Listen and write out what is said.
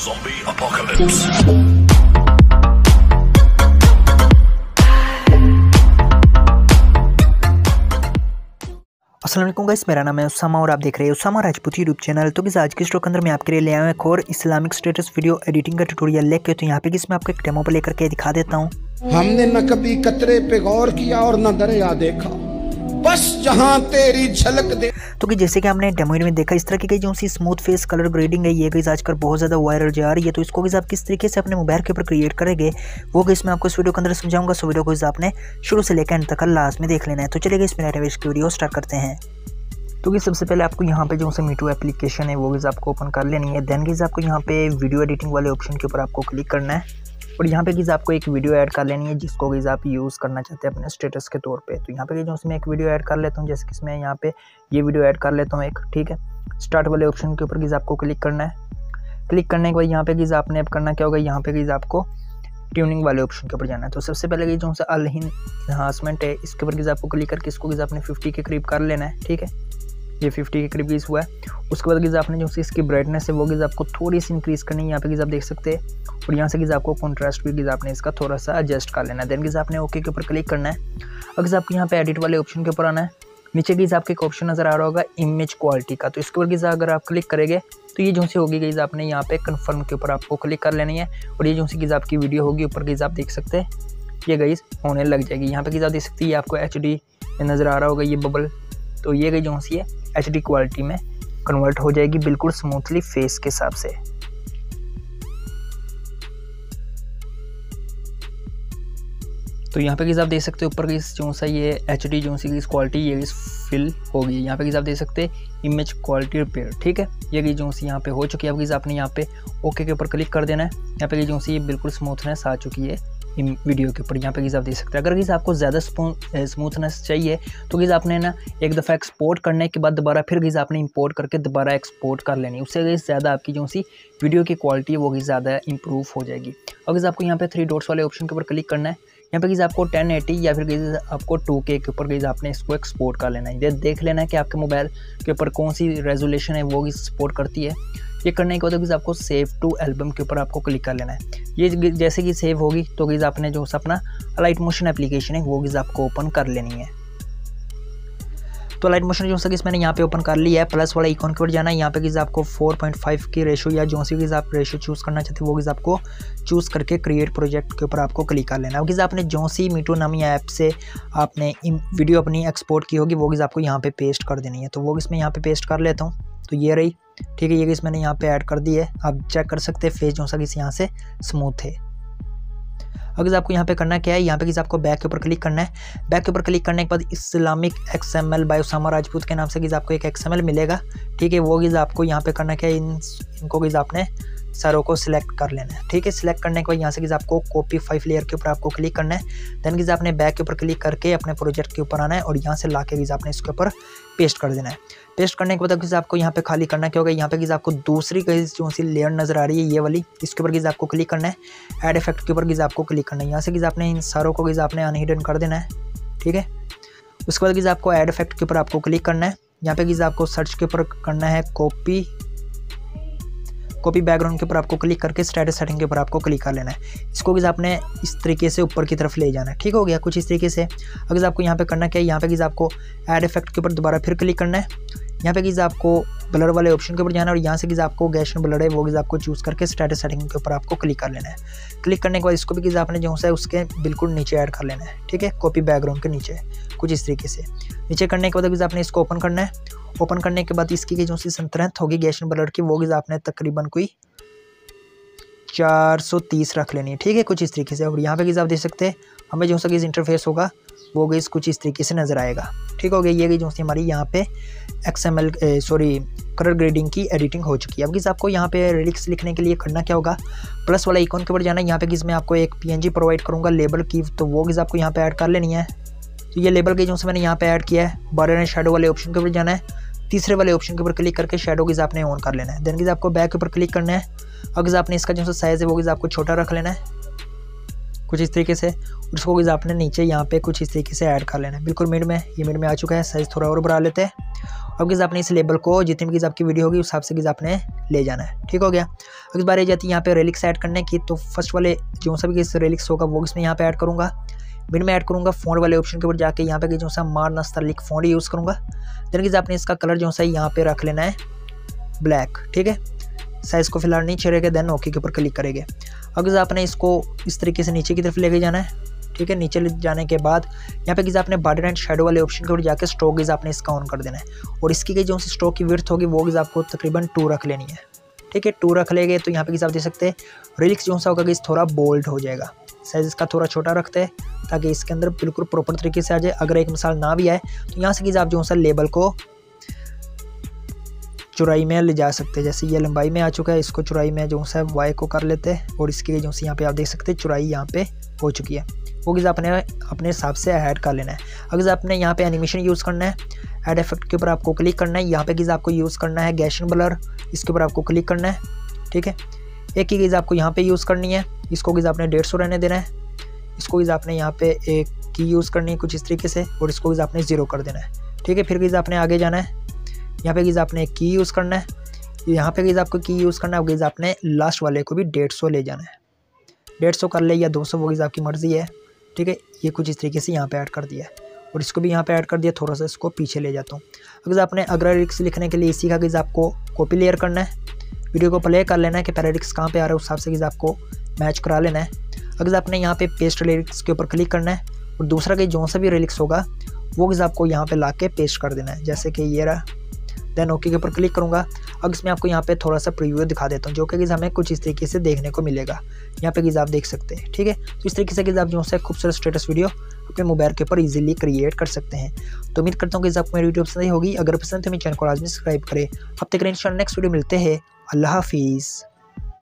Zombie Apocalypse। अस्सलाम वालेकुम guys, मेरा नाम है उसामा और आप देख रहे हैं उसामा राजपूत यूट्यूब चैनल। तो गाइस आज के स्टॉक अंदर मैं आपके लिए ले आया हूँ एक और इस्लामिक स्टेटस वीडियो एडिटिंग का ट्यूटोरियल लेके। तो यहाँ पे किस मैं आपको एक डेमो पर लेकर के दिखा देता हूँ। हमने न कभी कतरे पे गौर किया और न दरिया देखा, बस जहां तेरी झलक दे। तो कि जैसे कि हमने डेमो में देखा, इस तरह की जो सी स्मूथ फेस कलर ग्रेडिंग है ये गाइस आजकल बहुत ज़्यादा वायरल जा रही है। तो इसको गाइस आप किस तरीके से अपने मोबाइल के ऊपर क्रिएट करेंगे वो गाइस मैं आपको इस वीडियो के अंदर समझाऊंगा। सो वीडियो को गाइस आपने शुरू से लेकर अंत तक लास्ट में देख लेना है। तो चलिए गाइस मेरा रेवेश की वीडियो स्टार्ट करते हैं। तो गाइस सबसे पहले आपको यहाँ पे जो से मीटू एप्लीकेशन है वो गाइस आपको ओपन कर लेनी है। देन गाइस आपको यहाँ पे वीडियो एडिटिंग वाले ऑप्शन के ऊपर आपको क्लिक करना है और यहाँ पे गाइस आपको एक वीडियो ऐड कर लेनी है जिसको गाइस आप यूज़ करना चाहते हैं अपने स्टेटस के तौर पे। तो यहाँ पे गाइस मैं एक वीडियो ऐड कर लेता हूँ, जैसे कि मैं यहाँ पे ये वीडियो ऐड कर लेता हूँ एक। ठीक है, स्टार्ट वाले ऑप्शन के ऊपर गाइस आपको क्लिक करना है। क्लिक करने के बाद यहाँ पे गाइस आपने अब करना क्या होगा, यहाँ पे गाइस आपको ट्यूनिंग वाले ऑप्शन के ऊपर जाना है। तो सबसे पहले गाइस जो अल हिंद एनहांसमेंट है इसके ऊपर गाइस आपको क्लिक करके इसको गाइस आपने 50 के करीब कर लेना है। ठीक है, ये 50 के करीब गाइस हुआ है। उसके बाद गाइस आपने जो इसकी ब्राइटनेस है वो गाइस आपको थोड़ी सी इंक्रीज़ करनी है, यहाँ पे गाइस आप देख सकते हैं। और यहाँ से गाइस आपको कॉन्ट्रास्ट भी गाइस आपने इसका थोड़ा सा एडजस्ट कर लेना है। देन गाइस आपने ओके के ऊपर क्लिक करना है। अब गाइस आपको यहाँ पे एडिट वाले ऑप्शन के ऊपर आना है। नीचे गाइस आपको एक ऑप्शन नज़र आ रहा होगा इमेज क्वालिटी का, तो इसके ऊपर गाइस अगर आप क्लिक करेंगे तो ये जो सी होगी गाइस आपने यहाँ पे कन्फर्म के ऊपर आपको क्लिक कर लेनी है और ये जो सी गाइस आपकी वीडियो होगी ऊपर गाइस आप देख सकते हैं ये गाइस होने लग जाएगी। यहाँ पे गाइस आप देख सकते हैं आपको HD नज़र आ रहा होगा ये बबल, तो ये गाइस जो सी है HD क्वालिटी में कन्वर्ट हो जाएगी बिल्कुल स्मूथली फेस के हिसाब से। तो यहाँ पे गाइस आप देख सकते हैं ऊपर गाइस जो सा ये HD जो सी गाइस क्वालिटी ये गाइस फिल होगी। यहाँ पे गाइस आप देख सकते हैं इमेज क्वालिटी रिपेयर। ठीक है, ये गाइस जो सी यहाँ पे हो चुकी है। अब गाइस आपने यहाँ पे ओके के ऊपर क्लिक कर देना है। यहाँ पे गाइस जो सी बिल्कुल स्मूथनेस आ चुकी है वीडियो के ऊपर। यहाँ पे गाइस आप देख सकते हैं। अगर गाइस आपको ज़्यादा स्मूथनेस चाहिए तो गाइस आपने ना एक दफ़ा एक्सपोर्ट करने के बाद दोबारा फिर गाइस आपने इंपोर्ट करके दोबारा एक्सपोर्ट कर लेनी, उससे गाइस ज़्यादा आपकी जो सी वीडियो की क्वालिटी है वो गाइस ज़्यादा इंप्रूव हो जाएगी। और गाइस आपको यहाँ पे 3 डॉट्स वाले ऑप्शन के ऊपर क्लिक करना है। यहाँ पे गाइस आपको 1080 या फिर गाइस आपको 2K के ऊपर गाइस आपने इसको एक्सपोर्ट कर लेना है। देख लेना है कि आपके मोबाइल के ऊपर कौन सी रेजोल्यूशन है वो गाइस सपोर्ट करती है। ये करने के बाद गाइस आपको सेव टू एल्बम के ऊपर आपको क्लिक कर लेना है। ये जैसे कि सेव होगी तो गाइस आपने जो अपना अलाइट मोशन एप्लीकेशन है वो गाइस आपको ओपन कर लेनी है। तो अलाइट मोशन जो सा मैंने यहाँ पे ओपन कर लिया है। प्लस वाला आइकॉन के ऊपर जाना है। यहाँ पे गाइस आपको 4.5 की रेशो या जो सी गाइस आप रेशो चूज़ करना चाहते हो वो गाइस आपको चूज़ करके क्रिएट प्रोजेक्ट के ऊपर आपको क्लिक कर लेना है। गाइस आपने जो सी मीटू नामी ऐप से आपने वीडियो अपनी एक्सपोर्ट की होगी वो गाइस आपको यहाँ पे पेस्ट कर देनी है। तो वो गाइस मैं यहाँ पे पेस्ट कर लेता हूँ। तो ये रही। ठीक है, ये गाइस मैंने यहाँ पे ऐड कर दी है, आप चेक कर सकते हैं फेस जो सा गाइस यहाँ से स्मूथ है। अगर आपको यहाँ पे करना क्या है, यहाँ पे आपको बैक के ऊपर क्लिक करना है। बैक के ऊपर क्लिक करने के बाद Islamic XML by Usama Rajput के नाम से गाइस आपको एक XML मिलेगा। ठीक है, वो गाइस आपको यहाँ पे करना क्या है, इनको गाइस आपने सारों को सिलेक्ट कर लेना है। ठीक है, सिलेक्ट करने के बाद यहाँ से गाइस आपको कॉपी 5 लेयर के ऊपर आपको क्लिक करना है। देन गाइस आपने बैक के ऊपर क्लिक करके अपने प्रोजेक्ट के ऊपर आना है और यहाँ से ला के गाइस आपने इसके ऊपर पेस्ट कर देना है। पेस्ट करने के बाद गाइस आपको यहाँ पे खाली करना क्या होगा, यहाँ पे गाइस आपको दूसरी गाइस जो सी लेयर नज़र आ रही है ये वाली, इसके ऊपर गाइस आपको क्लिक करना है। ऐड इफेक्ट के ऊपर गाइस आपको क्लिक करना है। यहाँ से गाइस आपने इन सारों को गाइस आपने अनहिडन कर देना है। ठीक है, उसके बाद गाइस आपको ऐड इफेक्ट के ऊपर आपको क्लिक करना है। यहाँ पे गाइस आपको सर्च के ऊपर करना है कॉपी बैकग्राउंड के ऊपर आपको क्लिक करके स्टेटस सेटिंग के ऊपर आपको क्लिक कर लेना है। इसको गाइस आपने इस तरीके से ऊपर की तरफ ले जाना है। ठीक हो गया, कुछ इस तरीके से। अगर आपको यहाँ पे करना क्या है, यहाँ पे गाइस आपको ऐड इफेक्ट के ऊपर दोबारा फिर क्लिक करना है। यहाँ पे गाइस आपको ब्लर वाले ऑप्शन के ऊपर जाना है और यहाँ से गाइस आपको गैशन ब्लर है वो गाइस आपको चूज़ करके स्टेटस सेटिंग के ऊपर आपको क्लिक कर लेना है। क्लिक करने के बाद इसको भी गाइस आपने जो है उसके बिल्कुल नीचे ऐड कर लेना है। ठीक है, कॉपी बैकग्राउंड के नीचे कुछ इस तरीके से नीचे करने के बाद गाइस आपने इसको ओपन करना है। ओपन करने के बाद इसकी जो सी संतरंत होगी गैशन ब्लर की वो गाइस आपने तकरीबन कोई 430 रख लेनी है। ठीक है, कुछ इस तरीके से। और यहाँ पे गाइस आप देख सकते हैं हमें जो सा गाइस इंटरफेस होगा वो गाइस कुछ इस तरीके से नज़र आएगा। ठीक हो गया, ये गाइस जो सी हमारी यहाँ पे XML कलर ग्रेडिंग की एडिटिंग हो चुकी है। अब गाइस आपको यहाँ पे लिरिक्स लिखने के लिए करना क्या होगा, प्लस वाला आइकॉन के ऊपर जाना है। यहाँ पे गाइस मैं आपको एक PNG प्रोवाइड करूँगा लेबल की, तो वो गाइस आपको यहाँ पे ऐड कर लेनी है। तो ये लेबल के जो मैंने यहाँ पे ऐड किया है। बार एंड शेडो वाले ऑप्शन के ऊपर जाना है। तीसरे वाले ऑप्शन के ऊपर क्लिक करके शेडो गाइस आपने ऑन कर लेना है। देन गाइस आपको बैक के ऊपर क्लिक करना है। अगर आपने इसका जो साइज़ है वो गाइस आपको छोटा रख लेना है कुछ इस तरीके से। उसको गाइस आपने नीचे यहाँ पे कुछ इस तरीके से ऐड कर लेना है बिल्कुल मिड में। ये मिड में आ चुका है, साइज़ थोड़ा और बढ़ा लेते हैं। अब किस आपने इस लेबल को जितनी भी किस आपकी वीडियो होगी उस हिसाब से किस आपने ले जाना है। ठीक हो गया। अब इस बार ये जाती है यहाँ पे रेलिक्स ऐड करने की, तो फर्स्ट वाले जो सा भी किस रेलिक्स होगा वो इसमें यहाँ पे ऐड करूँगा। बिन में ऐड करूँगा फॉन्ट वाले ऑप्शन के ऊपर जाके यहाँ पे जो सा मारना स्तरलिक फॉन्ट यूज़ करूँगा। देन किस आपने इसका कलर जो सा यहाँ पर रख लेना है ब्लैक। ठीक है, साइज़ को फिलहाल नहीं छेड़ेगा। देन ओके के ऊपर क्लिक करेंगे। अब किस आपने इसको इस तरीके से नीचे की तरफ लेके जाना है। ठीक है, नीचे जाने के बाद यहाँ पे कि आपने बॉर्डर एंड शेडो वाले ऑप्शन के ऊपर जाकर स्ट्रोक गिज आपने इसका ऑन कर देना है और इसकी के जो स्ट्रोक की विड्थ होगी वो गिज आपको तकरीबन 2 रख लेनी है। ठीक है, 2 रख लेंगे तो यहाँ पे कि आप देख सकते हैं रिलिक्स जो सा होगा गिज थोड़ा बोल्ड हो जाएगा। साइज इसका थोड़ा छोटा रखते हैं ताकि इसके अंदर बिल्कुल प्रॉपर तरीके से आ जाए। अगर एक मिसाल ना भी आए तो यहाँ से कि आप जो सा लेबल को चौराई में ले जा सकते हैं। जैसे ये लंबाई में आ चुका है, इसको चौराई में जो सा वाई को कर लेते हैं और इसकी जो सी यहाँ पे आप देख सकते हैं चौराई यहाँ पे हो चुकी है। वो किस आपने अपने हिसाब से ऐड कर लेना है। अगर आपने यहाँ पे एनिमेशन यूज़ करना है, ऐड इफेक्ट के ऊपर आपको क्लिक करना है। यहाँ पे किस आपको यूज़ करना है गैशन ब्लर, इसके ऊपर आपको क्लिक करना है। ठीक है, एक ही किस आपको यहाँ पे यूज़ करनी है। इसको किस आपने 150 रहने देना है। इसको किस आपने यहाँ पे एक की यूज़ करनी है कुछ इस तरीके से और इसको किस आपने 0 कर देना है। ठीक है, फिर किस आपने आगे जाना है। यहाँ पे किस आपने एक की यूज़ करना है। यहाँ पे किस आपको की यूज़ करना है। किस आपने लास्ट वाले को भी 150 ले जाना है। 150 कर ले या 200, वो किस आपकी मर्ज़ी है। ठीक है, ये कुछ इस तरीके से यहाँ पे ऐड कर दिया है और इसको भी यहाँ पे ऐड कर दिया। थोड़ा सा इसको पीछे ले जाता हूँ। अगर आपने अगला रिक्स लिखने के लिए इसी का किस आपको कॉपी लेयर करना है, वीडियो को प्ले कर लेना है कि पहला रिक्स कहाँ पे आ रहा है, उस हिसाब से किस आपको मैच करा लेना है। अगर आपने यहाँ पे पेस्ट लिरिक्स के ऊपर क्लिक करना है और दूसरा कि जो सा भी रिक्स होगा वो किस आपको यहाँ पर ला के पेस्ट कर देना है, जैसे कि ये रहा। देन ओके के ऊपर क्लिक करूँगा। अब इसमें आपको यहाँ पे थोड़ा सा प्रीव्यू दिखा देता हूँ जो कि हमें कुछ इस तरीके से देखने को मिलेगा। यहाँ पे आप देख सकते हैं। ठीक है, तो इस तरीके से आप जो है खूबसूरत स्टेटस वीडियो अपने मोबाइल के ऊपर इजीली क्रिएट कर सकते हैं। तो उम्मीद करता हूँ कि आपको मेरी वीडियो पसंद आई होगी। अगर पसंद तो मेरे चैनल को आज में सब्सक्राइब करें। अब तक नेक्स्ट वीडियो मिलते हैं। अल्लाह हाफिज़।